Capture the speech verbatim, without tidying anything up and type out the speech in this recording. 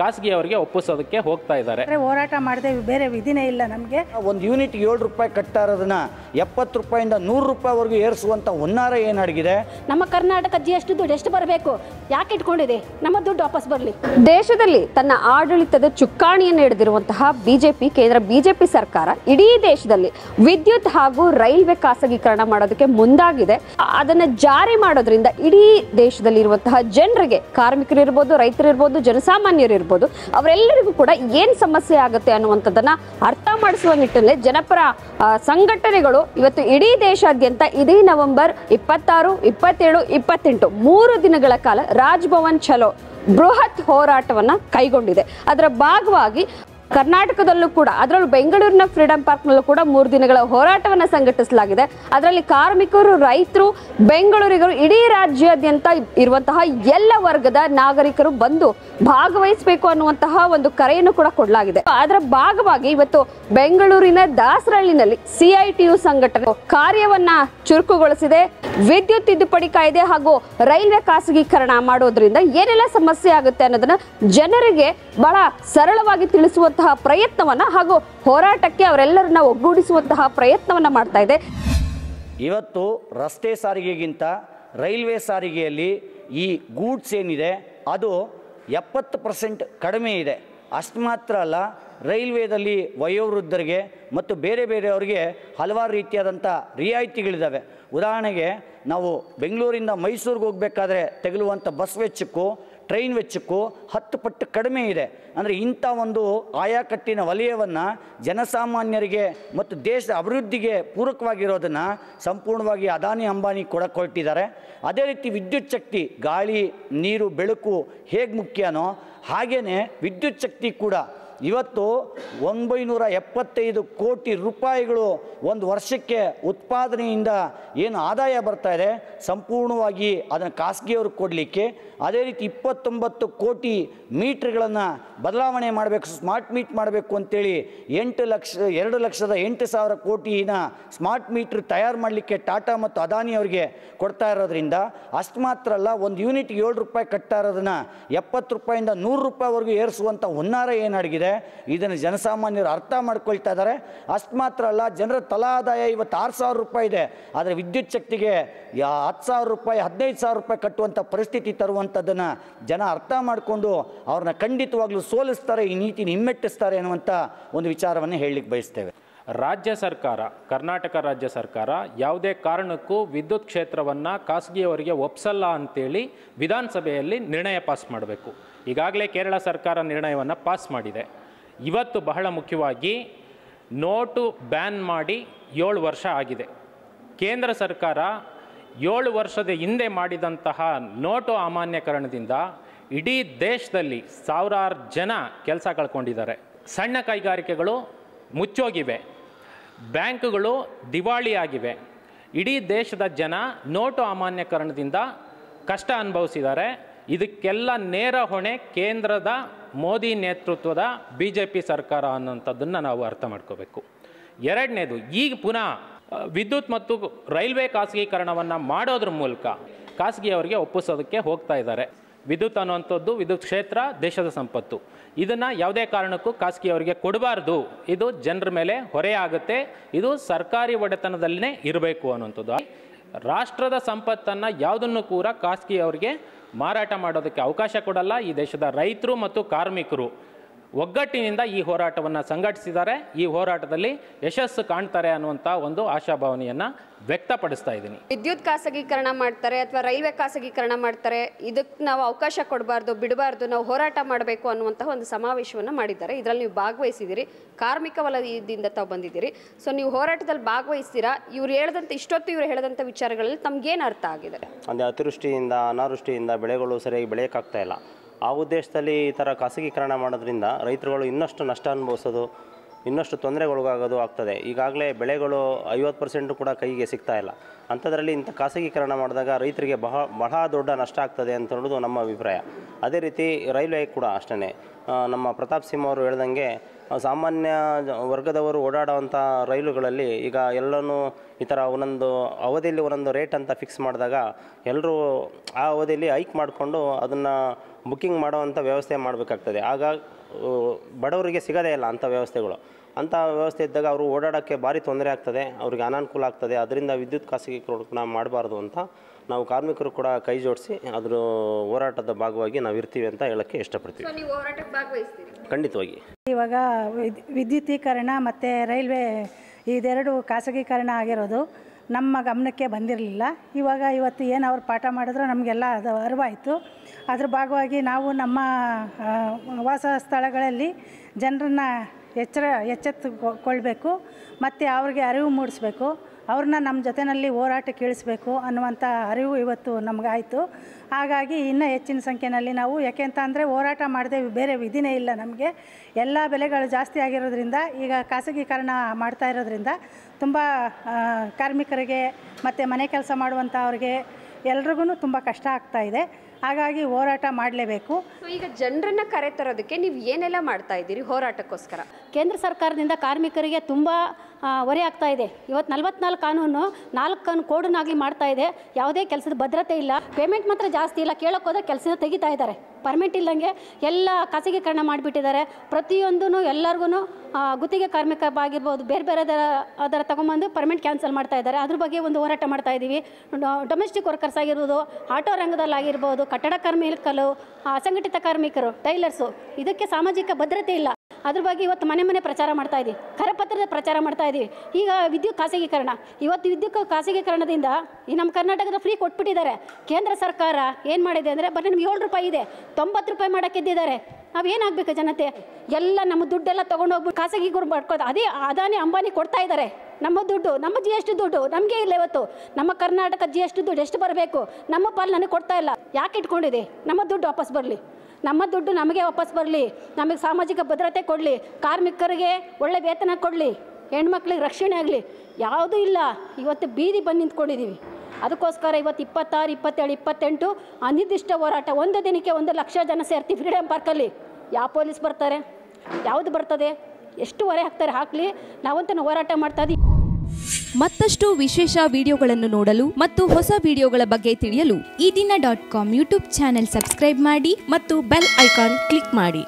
ಖಾಸಗಿಯವರಿಗೆ ಒಪ್ಪಿಸೋದಕ್ಕೆ ಹೋಗ್ತಾ ಇದ್ದಾರೆ. ಹೋರಾಟ ಮಾಡದೆ ಬೇರೆ ವಿಧಿನೇ ಇಲ್ಲ ನಮಗೆ. ಒಂದು ಯೂನಿಟ್ ಏಳು ರೂಪಾಯಿ ಕಟ್ತಾ ಇರೋದನ್ನ ಎಪ್ಪತ್ತು ರೂಪಾಯಿಂದ ನೂರು ರೂಪಾಯಿ ವರೆಗೂ ಏರಿಸುವಂತ ಉನ್ನಾರ ಏನು ಅಡಗಿದೆ? ನಮ್ಮ ಕರ್ನಾಟಕ ಜಿಎಸ್ಟಿ ದುಡ್ಡು ಎಷ್ಟು ಬರಬೇಕು? ಯಾಕೆ ಇಟ್ಕೊಂಡಿದೆ? ನಮ್ಮ ದುಡ್ಡು ವಾಪಸ್ ಬರಲಿ. ದೇಶದಲ್ಲಿ ತನ್ನ ಆಡಳಿತದ ಚುಕ್ಕಾಣಿಯನ್ನು ಹಿಡಿದಿರುವಂತಹ ಬಿಜೆಪಿ ಕೇಂದ್ರ ಬಿಜೆಪಿ ಸರ್ಕಾರ ಇಡೀ ದೇಶದಲ್ಲಿ ವಿದ್ಯುತ್ ಹಾಗೂ ರೈಲ್ವೆ ಖಾಸಗೀಕರಣ ಮಾಡೋದಕ್ಕೆ ಮುಂದಾಗಿದೆ. ಅದನ್ನ ಜಾರಿ ಮಾಡೋದ್ರಿಂದ ಇಡೀ ದೇಶದಲ್ಲಿ ಇರುವಂತಹ ಜನರಿಗೆ, ಕಾರ್ಮಿಕರು ಇರ್ಬೋದು, ರೈತರು ಇರ್ಬೋದು, ಜನಸಾಮಾನ್ಯರು ಇರ್ಬೋದು, ಅವರೆಲ್ಲರಿಗೂ ಕೂಡ ಏನ್ ಸಮಸ್ಯೆ ಆಗುತ್ತೆ ಅನ್ನುವಂಥದ್ದನ್ನ ಅರ್ಥ ಮಾಡಿಸುವ ನಿಟ್ಟಿನಲ್ಲಿ ಜನಪರ ಸಂಘಟನೆಗಳು ಇವತ್ತು ಇಡೀ ದೇಶಾದ್ಯಂತ ಇದೇ ನವೆಂಬರ್ ಇಪ್ಪತ್ತಾರು ಇಪ್ಪತ್ತೇಳು ಇಪ್ಪತ್ತೆಂಟು ಮೂರು ದಿನಗಳ ಕಾಲ ರಾಜಭವನ್ ಚಲೋ ಬೃಹತ್ ಹೋರಾಟವನ್ನ ಕೈಗೊಂಡಿದೆ. ಅದರ ಭಾಗವಾಗಿ ಕರ್ನಾಟಕದಲ್ಲೂ ಕೂಡ, ಅದರಲ್ಲೂ ಬೆಂಗಳೂರಿನ ಫ್ರೀಡಂ ಪಾರ್ಕ್ನಲ್ಲೂ ಕೂಡ ಮೂರು ದಿನಗಳ ಹೋರಾಟವನ್ನು ಸಂಘಟಿಸಲಾಗಿದೆ. ಅದರಲ್ಲಿ ಕಾರ್ಮಿಕರು, ರೈತರು, ಬೆಂಗಳೂರಿಗರು, ಇಡೀ ರಾಜ್ಯಾದ್ಯಂತ ಇರುವಂತಹ ಎಲ್ಲ ವರ್ಗದ ನಾಗರಿಕರು ಬಂದು ಭಾಗವಹಿಸಬೇಕು ಅನ್ನುವಂತಹ ಒಂದು ಕರೆಯನ್ನು ಕೂಡ ಕೊಡಲಾಗಿದೆ. ಅದರ ಭಾಗವಾಗಿ ಇವತ್ತು ಬೆಂಗಳೂರಿನ ದಾಸರಳ್ಳಿನಲ್ಲಿ ಸಿಐಟಿಯು ಸಂಘಟನೆ ಕಾರ್ಯವನ್ನ ಚುರುಕುಗೊಳಿಸಿದೆ. ವಿದ್ಯುತ್ ತಿದ್ದುಪಡಿ ಕಾಯ್ದೆ ಹಾಗೂ ರೈಲ್ವೆ ಖಾಸಗೀಕರಣ ಮಾಡೋದ್ರಿಂದ ಏನೆಲ್ಲ ಸಮಸ್ಯೆ ಆಗುತ್ತೆ ಅನ್ನೋದನ್ನ ಜನರಿಗೆ ಬಹಳ ಸರಳವಾಗಿ ತಿಳಿಸುವಂತಹ ಪ್ರಯತ್ನವನ್ನ ಹಾಗೂ ಹೋರಾಟಕ್ಕೆ ಅವರೆಲ್ಲರನ್ನ ಒಗ್ಗೂಡಿಸುವಂತಹ ಪ್ರಯತ್ನವನ್ನ ಮಾಡ್ತಾ ಇದೆ. ಇವತ್ತು ರಸ್ತೆ ಸಾರಿಗೆಗಿಂತ ರೈಲ್ವೆ ಸಾರಿಗೆಯಲ್ಲಿ ಈ ಗೂಡ್ಸ್ ಏನಿದೆ ಅದು ಎಪ್ಪತ್ತು ಪರ್ಸೆಂಟ್ ಕಡಿಮೆ ಇದೆ. ಅಷ್ಟು ಮಾತ್ರ ಅಲ್ಲ, ರೈಲ್ವೇದಲ್ಲಿ ವಯೋವೃದ್ಧರಿಗೆ ಮತ್ತು ಬೇರೆ ಬೇರೆಯವ್ರಿಗೆ ಹಲವಾರು ರೀತಿಯಾದಂಥ ರಿಯಾಯಿತಿಗಳಿದ್ದಾವೆ. ಉದಾಹರಣೆಗೆ ನಾವು ಬೆಂಗಳೂರಿಂದ ಮೈಸೂರಿಗೆ ಹೋಗಬೇಕಾದ್ರೆ ತೆಗಲುವಂಥ ಬಸ್ ವೆಚ್ಚಕ್ಕೂ ಟ್ರೈನ್ ವೆಚ್ಚಕ್ಕೂ ಹತ್ತು ಪಟ್ಟು ಕಡಿಮೆ ಇದೆ. ಅಂದರೆ ಇಂಥ ಒಂದು ಆಯಾಕಟ್ಟಿನ ವಲಯವನ್ನು ಜನಸಾಮಾನ್ಯರಿಗೆ ಮತ್ತು ದೇಶದ ಅಭಿವೃದ್ಧಿಗೆ ಪೂರಕವಾಗಿರೋದನ್ನು ಸಂಪೂರ್ಣವಾಗಿ ಅದಾನಿ ಅಂಬಾನಿ ಕೊಡಕೊಟ್ಟಿದ್ದಾರೆ. ಅದೇ ರೀತಿ ವಿದ್ಯುತ್ ಶಕ್ತಿ, ಗಾಳಿ, ನೀರು, ಬೆಳಕು ಹೇಗೆ ಮುಖ್ಯನೋ ಹಾಗೆಯೇ ವಿದ್ಯುತ್ ಶಕ್ತಿ ಕೂಡ ಇವತ್ತು ಒಂಬೈನೂರ ಎಪ್ಪತ್ತೈದು ಕೋಟಿ ರೂಪಾಯಿಗಳು ಒಂದು ವರ್ಷಕ್ಕೆ ಉತ್ಪಾದನೆಯಿಂದ ಏನು ಆದಾಯ ಬರ್ತಾ ಇದೆ ಸಂಪೂರ್ಣವಾಗಿ ಅದನ್ನು ಖಾಸಗಿಯವ್ರಿಗೆ ಕೊಡಲಿಕ್ಕೆ, ಅದೇ ರೀತಿ ಇಪ್ಪತ್ತೊಂಬತ್ತು ಕೋಟಿ ಮೀಟ್ರ್ಗಳನ್ನು ಬದಲಾವಣೆ ಮಾಡಬೇಕು, ಸ್ಮಾರ್ಟ್ ಮೀಟ್ ಮಾಡಬೇಕು ಅಂತೇಳಿ ಎಂಟು ಲಕ್ಷ ಎರಡು ಲಕ್ಷದ ಎಂಟು ಸಾವಿರ ಕೋಟಿನ ಸ್ಮಾರ್ಟ್ ಮೀಟ್ರ್ ತಯಾರು ಮಾಡಲಿಕ್ಕೆ ಟಾಟಾ ಮತ್ತು ಅದಾನಿ ಅವರಿಗೆ ಕೊಡ್ತಾ ಇರೋದ್ರಿಂದ ಅಷ್ಟು ಮಾತ್ರ ಅಲ್ಲ, ಒಂದು ಯೂನಿಟ್ ಏಳು ರೂಪಾಯಿ ಕಟ್ತಾ ಇರೋದನ್ನು ಎಪ್ಪತ್ತು ರೂಪಾಯಿಂದ ನೂರು ರೂಪಾಯಿವರೆಗೂ ಏರಿಸುವಂಥ ಹುನ್ನಾರ ಏನು ಅಡಗಿದೆ ಇದನ್ನು ಜನಸಾಮಾನ್ಯರು ಅರ್ಥ ಮಾಡ್ಕೊಳ್ತಾ ಇದ್ದಾರೆ. ಅಷ್ಟು ಮಾತ್ರ ಅಲ್ಲ, ಜನರ ತಲಾ ಆದಾಯ ಇವತ್ತು ಆರು ಸಾವಿರ ರೂಪಾಯಿ ಇದೆ. ಆದರೆ ವಿದ್ಯುತ್ ಶಕ್ತಿಗೆ ಹತ್ತು ಸಾವಿರ ರೂಪಾಯಿ ಹದಿನೈದು ಸಾವಿರ ರೂಪಾಯಿ ಕಟ್ಟುವಂಥ ಪರಿಸ್ಥಿತಿ ತರುವಂಥದ್ದನ್ನು ಜನ ಅರ್ಥ ಮಾಡಿಕೊಂಡು ಅವ್ರನ್ನ ಖಂಡಿತವಾಗ್ಲೂ ಸೋಲಿಸ್ತಾರೆ, ಈ ನೀತಿನ ಹಿಮ್ಮೆಟ್ಟಿಸ್ತಾರೆ ಅನ್ನುವಂಥ ಒಂದು ವಿಚಾರವನ್ನು ಹೇಳಲಿಕ್ಕೆ ಬಯಸ್ತೇವೆ. ರಾಜ್ಯ ಸರ್ಕಾರ, ಕರ್ನಾಟಕ ರಾಜ್ಯ ಸರ್ಕಾರ ಯಾವುದೇ ಕಾರಣಕ್ಕೂ ವಿದ್ಯುತ್ ಕ್ಷೇತ್ರವನ್ನು ಖಾಸಗಿಯವರಿಗೆ ಒಪ್ಸಲ್ಲ ಅಂತೇಳಿ ವಿಧಾನಸಭೆಯಲ್ಲಿ ನಿರ್ಣಯ ಪಾಸ್ ಮಾಡಬೇಕು. ಈಗಾಗಲೇ ಕೇರಳ ಸರ್ಕಾರ ನಿರ್ಣಯವನ್ನು ಪಾಸ್ ಮಾಡಿದೆ. ಇವತ್ತು ಬಹಳ ಮುಖ್ಯವಾಗಿ ನೋಟು ಬ್ಯಾನ್ ಮಾಡಿ ಏಳು ವರ್ಷ ಆಗಿದೆ. ಕೇಂದ್ರ ಸರ್ಕಾರ ಏಳು ವರ್ಷದ ಹಿಂದೆ ಮಾಡಿದಂತಹ ನೋಟು ಅಮಾನ್ಯೀಕರಣದಿಂದ ಇಡೀ ದೇಶದಲ್ಲಿ ಸಾವಿರಾರು ಜನ ಕೆಲಸ ಕಳ್ಕೊಂಡಿದ್ದಾರೆ. ಸಣ್ಣ ಕೈಗಾರಿಕೆಗಳು ಮುಚ್ಚೋಗಿವೆ, ಬ್ಯಾಂಕ್ಗಳು ದಿವಾಳಿ ಆಗಿವೆ. ಇಡೀ ದೇಶದ ಜನ ನೋಟು ಅಮಾನ್ಯೀಕರಣದಿಂದ ಕಷ್ಟ ಅನುಭವಿಸಿದ್ದಾರೆ. ಇದಕ್ಕೆಲ್ಲ ನೇರ ಹೊಣೆ ಕೇಂದ್ರದ ಮೋದಿ ನೇತೃತ್ವದ ಬಿ ಜೆ ಪಿ ಸರ್ಕಾರ ಅನ್ನೋಂಥದ್ದನ್ನು ನಾವು ಅರ್ಥ ಮಾಡ್ಕೋಬೇಕು. ಎರಡನೇದು, ಈಗ ಪುನಃ ವಿದ್ಯುತ್ ಮತ್ತು ರೈಲ್ವೆ ಖಾಸಗೀಕರಣವನ್ನು ಮಾಡೋದ್ರ ಮೂಲಕ ಖಾಸಗಿಯವರಿಗೆ ಒಪ್ಪಿಸೋದಕ್ಕೆ ಹೋಗ್ತಾ ಇದ್ದಾರೆ. ವಿದ್ಯುತ್ ಅನ್ನುವಂಥದ್ದು, ವಿದ್ಯುತ್ ಕ್ಷೇತ್ರ ದೇಶದ ಸಂಪತ್ತು. ಇದನ್ನು ಯಾವುದೇ ಕಾರಣಕ್ಕೂ ಖಾಸಗಿಯವರಿಗೆ ಕೊಡಬಾರ್ದು, ಇದು ಜನರ ಮೇಲೆ ಹೊರೆ ಆಗುತ್ತೆ, ಇದು ಸರ್ಕಾರಿ ಒಡೆತನದಲ್ಲೇ ಇರಬೇಕು ಅನ್ನುವಂಥದ್ದು. ರಾಷ್ಟ್ರದ ಸಂಪತ್ತನ್ನು ಯಾವುದನ್ನು ಕೂಡ ಖಾಸಗಿಯವರಿಗೆ ಮಾರಾಟ ಮಾಡೋದಕ್ಕೆ ಅವಕಾಶ ಕೊಡಲ್ಲ. ಈ ದೇಶದ ರೈತರು ಮತ್ತು ಕಾರ್ಮಿಕರು ಒಗ್ಗಟ್ಟಿನಿಂದ ಈ ಹೋರಾಟವನ್ನು ಸಂಘಟಿಸಿದ್ದಾರೆ. ಈ ಹೋರಾಟದಲ್ಲಿ ಯಶಸ್ಸು ಕಾಣ್ತಾರೆ ಅನ್ನುವಂಥ ಒಂದು ಆಶಾಭಾವನೆಯನ್ನು ವ್ಯಕ್ತಪಡಿಸ್ತಾ ಇದ್ದೀನಿ. ವಿದ್ಯುತ್ ಖಾಸಗೀಕರಣ ಮಾಡ್ತಾರೆ ಅಥವಾ ರೈಲ್ವೆ ಖಾಸಗೀಕರಣ ಮಾಡ್ತಾರೆ, ಇದಕ್ಕೆ ನಾವು ಅವಕಾಶ ಕೊಡಬಾರ್ದು, ಬಿಡಬಾರ್ದು, ನಾವು ಹೋರಾಟ ಮಾಡಬೇಕು ಅನ್ನುವಂತಹ ಒಂದು ಸಮಾವೇಶವನ್ನು ಮಾಡಿದ್ದಾರೆ. ಇದರಲ್ಲಿ ನೀವು ಭಾಗವಹಿಸಿದ್ದೀರಿ, ಕಾರ್ಮಿಕ ವಲಯದಿಂದ ತಾವು ಬಂದಿದ್ದೀರಿ. ಸೊ ನೀವು ಹೋರಾಟದಲ್ಲಿ ಭಾಗವಹಿಸ್ತೀರಾ? ಇವ್ರು ಹೇಳದಂತೆ, ಇಷ್ಟೊತ್ತು ಇವ್ರು ಹೇಳದಂಥ ವಿಚಾರಗಳಲ್ಲಿ ತಮಗೇನು ಅರ್ಥ ಆಗಿದೆ? ಅಂದರೆ ಅತಿವೃಷ್ಟಿಯಿಂದ, ಅನಾವೃಷ್ಟಿಯಿಂದ ಬೆಳೆಗಳು ಸರಿಯಾಗಿ ಬೆಳೆಯೋಕ್ಕಾಗ್ತಾ ಇಲ್ಲ. ಆ ಉದ್ದೇಶದಲ್ಲಿ ಈ ಥರ ಖಾಸಗೀಕರಣ ಮಾಡೋದ್ರಿಂದ ರೈತರುಗಳು ಇನ್ನಷ್ಟು ನಷ್ಟ ಅನುಭವಿಸೋದು, ಇನ್ನಷ್ಟು ತೊಂದರೆಗೊಳಗಾಗೋದು ಆಗ್ತದೆ. ಈಗಾಗಲೇ ಬೆಳೆಗಳು ಐವತ್ತು ಪರ್ಸೆಂಟು ಕೂಡ ಕೈಗೆ ಸಿಗ್ತಾಯಿಲ್ಲ. ಅಂಥದ್ರಲ್ಲಿ ಇಂಥ ಖಾಸಗೀಕರಣ ಮಾಡಿದಾಗ ರೈತರಿಗೆ ಬಹ ಬಹಳ ದೊಡ್ಡ ನಷ್ಟ ಆಗ್ತದೆ ಅಂತ ಹೇಳೋದು ನಮ್ಮ ಅಭಿಪ್ರಾಯ. ಅದೇ ರೀತಿ ರೈಲ್ವೆ ಕೂಡ ಅಷ್ಟೇ. ನಮ್ಮ ಪ್ರತಾಪ್ ಸಿಂಹ ಅವರು ಹೇಳ್ದಂಗೆ ಸಾಮಾನ್ಯ ವರ್ಗದವರು ಓಡಾಡುವಂಥ ರೈಲುಗಳಲ್ಲಿ ಈಗ ಎಲ್ಲನೂ ಈ ಥರ ಒಂದೊಂದು ಅವಧಿಯಲ್ಲಿ ಒಂದೊಂದು ರೇಟ್ ಅಂತ ಫಿಕ್ಸ್ ಮಾಡಿದಾಗ ಎಲ್ಲರೂ ಆ ಅವಧಿಯಲ್ಲಿ ಹೈಕ್ ಮಾಡಿಕೊಂಡು ಅದನ್ನು ಬುಕ್ಕಿಂಗ್ ಮಾಡುವಂಥ ವ್ಯವಸ್ಥೆ ಮಾಡಬೇಕಾಗ್ತದೆ. ಆಗ ಬಡವರಿಗೆ ಸಿಗದೇ ಇಲ್ಲ ಅಂಥ ವ್ಯವಸ್ಥೆಗಳು. ಅಂಥ ವ್ಯವಸ್ಥೆ ಇದ್ದಾಗ ಅವರು ಓಡಾಡೋಕ್ಕೆ ಭಾರಿ ತೊಂದರೆ ಆಗ್ತದೆ, ಅವ್ರಿಗೆ ಅನಾನುಕೂಲ ಆಗ್ತದೆ. ಅದರಿಂದ ವಿದ್ಯುತ್ ಖಾಸಗೀಕರಣ ಮಾಡಬಾರ್ದು ಅಂತ ನಾವು ಕಾರ್ಮಿಕರು ಕೂಡ ಕೈ ಜೋಡಿಸಿ ಅದರ ಹೋರಾಟದ ಭಾಗವಾಗಿ ನಾವು ಇರ್ತೀವಿ ಅಂತ ಹೇಳೋಕ್ಕೆ ಇಷ್ಟಪಡ್ತೀವಿ. ನೀವು ಹೋರಾಟಕ್ಕೆ ಭಾಗವಹಿಸ್ತೀರಿ ಖಂಡಿತವಾಗಿ. ಇವಾಗ ವಿದ್ಯುತ್ತೀಕರಣ ಮತ್ತು ರೈಲ್ವೆ ಇದೆರಡು ಖಾಸಗೀಕರಣ ಆಗಿರೋದು ನಮ್ಮ ಗಮನಕ್ಕೆ ಬಂದಿರಲಿಲ್ಲ. ಇವಾಗ ಇವತ್ತು ಏನು ಅವ್ರು ಪಾಠ ಮಾಡಿದ್ರು ನಮಗೆಲ್ಲ ಅದು ಅರಿವಾಯಿತು. ಅದ್ರ ಭಾಗವಾಗಿ ನಾವು ನಮ್ಮ ವಾಸ ಸ್ಥಳಗಳಲ್ಲಿ ಜನರನ್ನು ಎಚ್ಚರ ಎಚ್ಚೆತ್ತುಕೊಳ್ಬೇಕು ಮತ್ತು ಅವ್ರಿಗೆ ಅರಿವು ಮೂಡಿಸ್ಬೇಕು, ಅವ್ರನ್ನ ನಮ್ಮ ಜೊತೆಯಲ್ಲಿ ಹೋರಾಟಕ್ಕೆ ಇಳಿಸ್ಬೇಕು ಅನ್ನುವಂಥ ಅರಿವು ಇವತ್ತು ನಮಗಾಯಿತು. ಹಾಗಾಗಿ ಇನ್ನೂ ಹೆಚ್ಚಿನ ಸಂಖ್ಯೆಯಲ್ಲಿ ನಾವು ಯಾಕೆ ಅಂತ ಅಂದರೆ ಹೋರಾಟ ಮಾಡದೆ ಬೇರೆ ವಿಧಿನೇ ಇಲ್ಲ ನಮಗೆ. ಎಲ್ಲ ಬೆಲೆಗಳು ಜಾಸ್ತಿ ಆಗಿರೋದ್ರಿಂದ ಈಗ ಖಾಸಗೀಕರಣ ಮಾಡ್ತಾ ಇರೋದ್ರಿಂದ ತುಂಬ ಕಾರ್ಮಿಕರಿಗೆ ಮತ್ತು ಮನೆ ಕೆಲಸ ಮಾಡುವಂಥವ್ರಿಗೆ ಎಲ್ರಿಗೂ ತುಂಬ ಕಷ್ಟ ಆಗ್ತಾಯಿದೆ. ಹಾಗಾಗಿ ಹೋರಾಟ ಮಾಡಲೇಬೇಕು. ಈಗ ಜನರನ್ನು ಕರೆ ತರೋದಕ್ಕೆ ನೀವು ಏನೆಲ್ಲ ಮಾಡ್ತಾ ಇದ್ದೀರಿ ಹೋರಾಟಕ್ಕೋಸ್ಕರ? ಕೇಂದ್ರ ಸರ್ಕಾರದಿಂದ ಕಾರ್ಮಿಕರಿಗೆ ತುಂಬ ಹೊರೆ ಆಗ್ತಾ ಇದೆ. ಇವತ್ತು ನಲವತ್ನಾಲ್ಕು ಕಾನೂನು ನಾಲ್ಕು ಕಾನೂನು ಕೋಡನ್ನಾಗಲಿ ಮಾಡ್ತಾ ಇದೆ. ಯಾವುದೇ ಕೆಲಸದ ಭದ್ರತೆ ಇಲ್ಲ, ಪೇಮೆಂಟ್ ಮಾತ್ರ ಜಾಸ್ತಿ ಇಲ್ಲ. ಕೇಳೋಕ್ಕೋದ್ರೆ ಕೆಲಸದ ತೆಗಿತಾ ಇದ್ದಾರೆ, ಪರ್ಮಿಟ್ ಇಲ್ಲದಂಗೆ ಎಲ್ಲ ಖಾಸಗೀಕರಣ ಮಾಡಿಬಿಟ್ಟಿದ್ದಾರೆ. ಪ್ರತಿಯೊಂದೂ ಎಲ್ಲರಿಗೂ ಗುತ್ತಿಗೆ ಕಾರ್ಮಿಕ ಆಗಿರ್ಬೋದು ಬೇರೆ ಬೇರೆ ಅದರ ಅದರ ತೊಗೊಂಬಂದು ಪರ್ಮಿಟ್ ಕ್ಯಾನ್ಸಲ್ ಮಾಡ್ತಾ ಇದ್ದಾರೆ. ಅದ್ರ ಬಗ್ಗೆ ಒಂದು ಹೋರಾಟ ಮಾಡ್ತಾ ಇದ್ದೀವಿ. ಡೊಮೆಸ್ಟಿಕ್ ವರ್ಕರ್ಸ್ ಆಗಿರ್ಬೋದು, ಆಟೋ ರಂಗದಲ್ಲಾಗಿರ್ಬೋದು, ಕಟ್ಟಡ ಕಾರ್ಮಿಕರು, ಅಸಂಘಟಿತ ಕಾರ್ಮಿಕರು, ಟೈಲರ್ಸು, ಇದಕ್ಕೆ ಸಾಮಾಜಿಕ ಭದ್ರತೆ ಇಲ್ಲ. ಅದ್ರ ಬಗ್ಗೆ ಇವತ್ತು ಮನೆ ಮನೆ ಪ್ರಚಾರ ಮಾಡ್ತಾ ಇದ್ದೀವಿ, ಕರಪತ್ರದ ಪ್ರಚಾರ ಮಾಡ್ತಾ ಇದ್ದೀವಿ. ಈಗ ವಿದ್ಯುತ್ ಖಾಸಗೀಕರಣ, ಇವತ್ತು ವಿದ್ಯುತ್ ಖಾಸಗೀಕರಣದಿಂದ ನಮ್ಮ ಕರ್ನಾಟಕದ ಫ್ರೀ ಕೊಟ್ಬಿಟ್ಟಿದ್ದಾರೆ. ಕೇಂದ್ರ ಸರ್ಕಾರ ಏನು ಮಾಡಿದೆ ಅಂದರೆ ಬರೀ ನಮ್ಗೆ ಏಳು ರೂಪಾಯಿ ಇದೆ, ತೊಂಬತ್ತು ರೂಪಾಯಿ ಮಾಡೋಕ್ಕಿದ್ದಾರೆ. ನಾವೇನಾಗಬೇಕು ಜನತೆ? ಎಲ್ಲ ನಮ್ಮ ದುಡ್ಡೆಲ್ಲ ತೊಗೊಂಡೋಗ್ಬಿಟ್ಟು ಖಾಸಗಿಗರು ಮಾಡ್ಕೋದು. ಅದೇ ಅದಾನಿ ಅಂಬಾನಿ ಕೊಡ್ತಾ ಇದ್ದಾರೆ ನಮ್ಮ ದುಡ್ಡು, ನಮ್ಮ ಜಿ ಎಸ್ ಟಿ ದುಡ್ಡು ನಮಗೆ ಇಲ್ಲ. ಇವತ್ತು ನಮ್ಮ ಕರ್ನಾಟಕ ಜಿ ಎಸ್ ಟಿ ದುಡ್ಡು ಎಷ್ಟು ಬರಬೇಕು, ನಮ್ಮ ಪಾಲು ನನಗೆ ಕೊಡ್ತಾ ಇಲ್ಲ. ಯಾಕೆ ಇಟ್ಕೊಂಡಿದೆ? ನಮ್ಮ ದುಡ್ಡು ವಾಪಸ್ ಬರಲಿ, ನಮ್ಮ ದುಡ್ಡು ನಮಗೆ ವಾಪಸ್ ಬರಲಿ, ನಮಗೆ ಸಾಮಾಜಿಕ ಭದ್ರತೆ ಕೊಡಲಿ, ಕಾರ್ಮಿಕರಿಗೆ ಒಳ್ಳೆ ವೇತನ ಕೊಡಲಿ, ಹೆಣ್ಮಕ್ಳಿಗೆ ರಕ್ಷಣೆ ಆಗಲಿ. ಯಾವುದೂ ಇಲ್ಲ. ಇವತ್ತು ಬೀದಿ ಬಂದು ನಿಂತ್ಕೊಂಡಿದ್ದೀವಿ. ಅದಕ್ಕೋಸ್ಕರ ಇವತ್ತು ಇಪ್ಪತ್ತಾರು ಇಪ್ಪತ್ತೇಳು ಇಪ್ಪತ್ತೆಂಟು ಅನಿರ್ದಿಷ್ಟ ಹೋರಾಟ. ಒಂದು ದಿನಕ್ಕೆ ಒಂದು ಲಕ್ಷ ಜನ ಸೇರ್ತೀವಿ ಫ್ರೀಡಮ್ ಪಾರ್ಕಲ್ಲಿ. ಯಾವ ಪೊಲೀಸ್ ಬರ್ತಾರೆ, ಯಾವುದು ಬರ್ತದೆ, ಎಷ್ಟು ಹೊರೆ ಹಾಕ್ತಾರೆ ಹಾಕಲಿ, ನಾವಂತೂ ಹೋರಾಟ ಮಾಡ್ತಾ ಇದ್ದೀವಿ. ಮತ್ತಷ್ಟು ವಿಶೇಷ ವಿಡಿಯೋಗಳನ್ನು ನೋಡಲು ಮತ್ತು ಹೊಸ ವಿಡಿಯೋಗಳ ಬಗ್ಗೆ ತಿಳಿಯಲು Eedina dot com YouTube channel subscribe ಮಾಡಿ ಮತ್ತು ಬೆಲ್ ಐಕಾನ್ ಕ್ಲಿಕ್ ಮಾಡಿ.